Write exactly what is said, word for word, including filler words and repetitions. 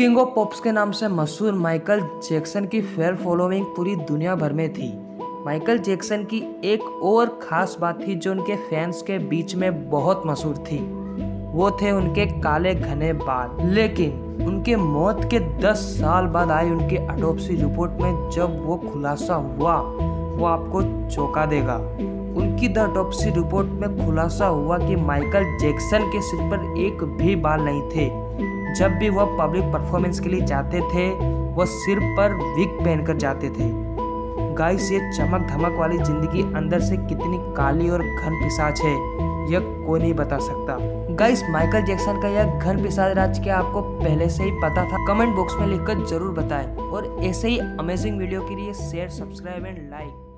King of pops के नाम से मशहूर माइकल जैक्सन की फैन फॉलोइंग पूरी दुनिया भर में थी। माइकल जैक्सन की एक और ख़ास बात थी जो उनके फैंस के बीच में बहुत मशहूर थी, वो थे उनके काले घने बाल। लेकिन उनके मौत के दस साल बाद आई उनकी ऑटोप्सी रिपोर्ट में जब वो खुलासा हुआ, वो आपको चौंका देगा। उनकी द ऑटोप्सी रिपोर्ट में खुलासा हुआ कि माइकल जैक्सन के सिर पर एक भी बाल नहीं थे। जब भी वह पब्लिक परफॉर्मेंस के लिए जाते थे, वह सिर पर विग पहनकर जाते थे। गाइस, ये चमक धमक वाली जिंदगी अंदर से कितनी काली और घन पिशाच है, यह कोई नहीं बता सकता। गाइस, माइकल जैक्सन का यह घन पिशाच राज क्या आपको पहले से ही पता था? कमेंट बॉक्स में लिखकर जरूर बताएं और ऐसे ही अमेजिंग वीडियो के लिए शेयर, सब्सक्राइब एंड लाइक।